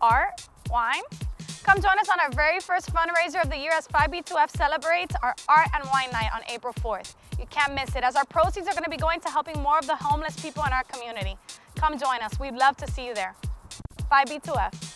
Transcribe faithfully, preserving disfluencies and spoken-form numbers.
Art Wine. Come join us on our very first fundraiser of the year as five B two F celebrates our Art and Wine Night on April fourth. You can't miss it, as our proceeds are going to be going to helping more of the homeless people in our community. Come join us. We'd love to see you there. five B two F.